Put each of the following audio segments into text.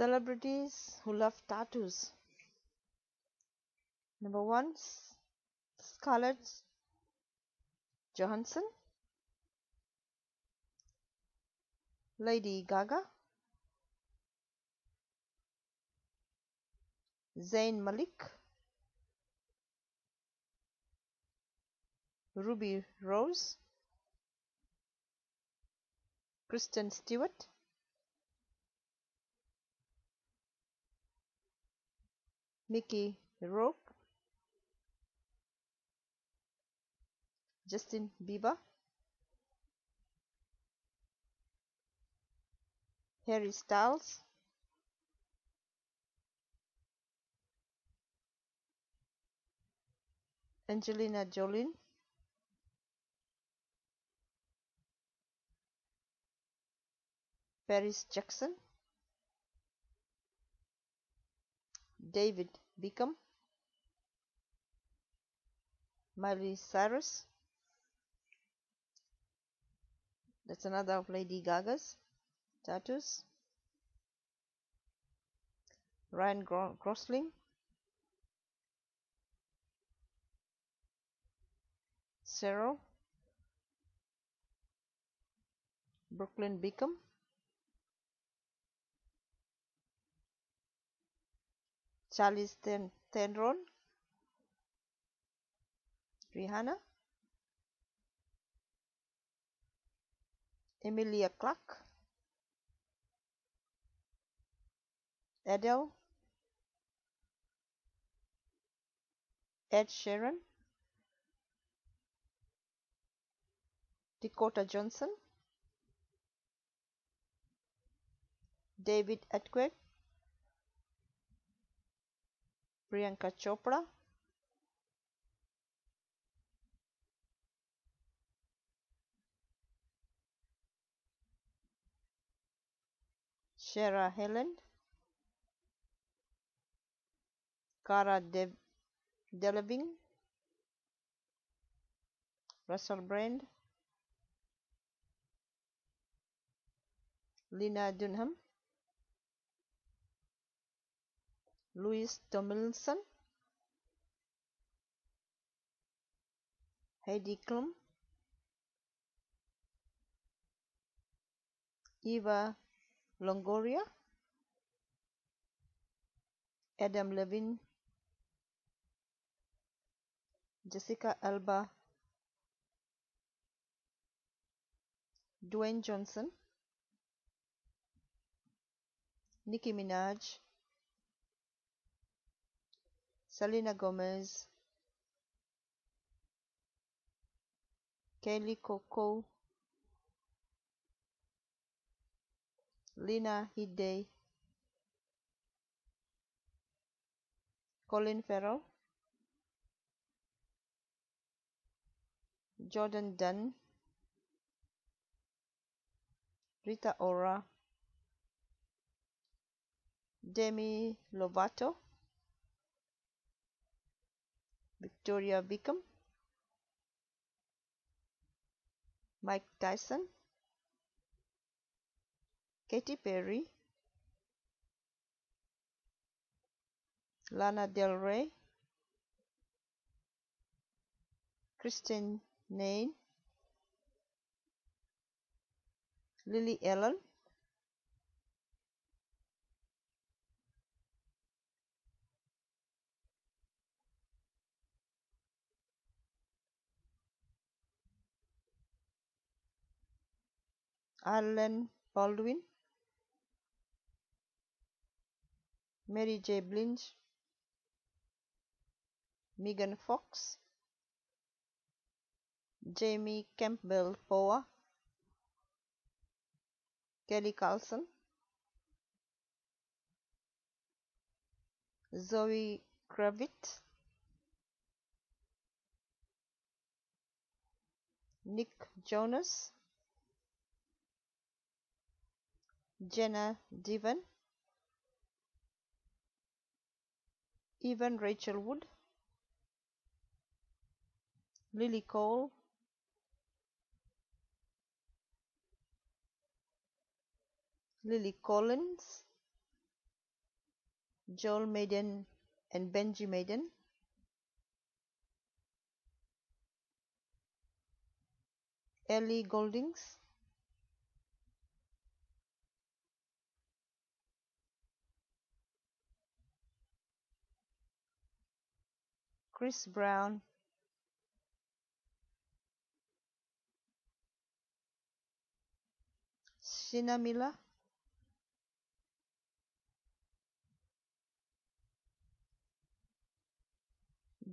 Celebrities who love tattoos. Number 1, Scarlett Johansson, Lady Gaga, Zayn Malik, Ruby Rose, Kristen Stewart, Mickey Rourke, Justin Bieber, Harry Styles, Angelina Jolie, Paris Jackson, David Beckham, Miley Cyrus. That's another of Lady Gaga's tattoos. Ryan Gosling, Cheryl, Brooklyn Beckham, Charlize Theron, Rihanna, Emilia Clarke, Adele, Ed Sheeran, Dakota Johnson, David Attenborough, Priyanka Chopra, Sarah Helen, Cara Delevingne, Russell Brand, Lena Dunham, Louis Tomlinson, Heidi Klum, Eva Longoria, Adam Levine, Jessica Alba, Dwayne Johnson, Nicki Minaj, Selena Gomez, Kaylee Cuoco, Lena Headey, Colin Farrell, Jordan Dunn, Rita Ora, Demi Lovato, Victoria Beckham, Mike Tyson, Katy Perry, Lana Del Rey, Kristen Nain, Lily Allen, Allen Baldwin, Mary J. Blige, Megan Fox, Jamie Campbell Bowa, Kelly Carlson, Zoe Kravitz, Nick Jonas, Jenna Devan, even Rachel Wood, Lily Cole, Lily Collins, Joel Madden and Benji Madden. Ellie Goldings. Chris Brown. Sheena Miller.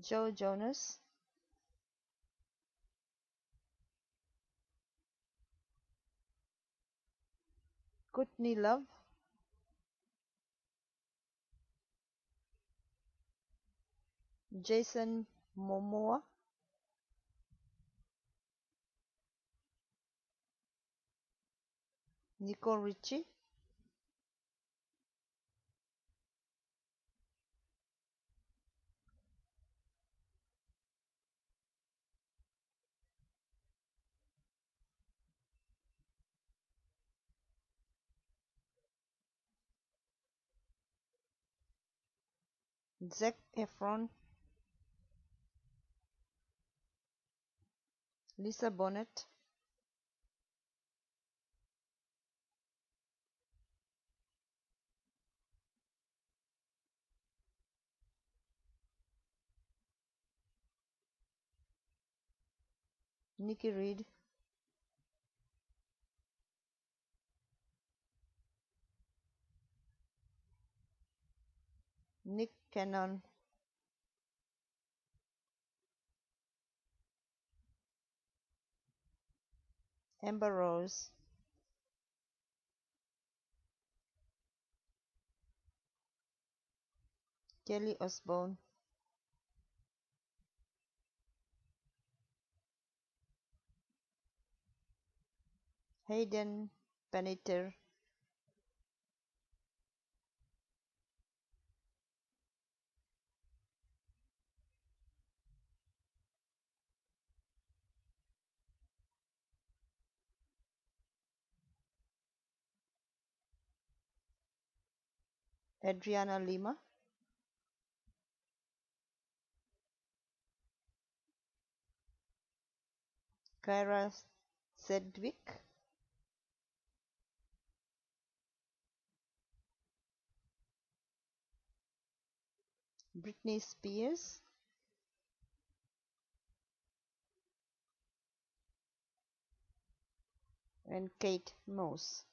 Joe Jonas. Courtney Love. Jason Momoa. Nicole Richie. Zac Efron. Lisa Bonet. Nikki Reed. Nick Cannon. Amber Rose. Kelly Osbourne. Hayden Panettiere. Adriana Lima. Kyra Sedgwick. Britney Spears. And Kate Moss.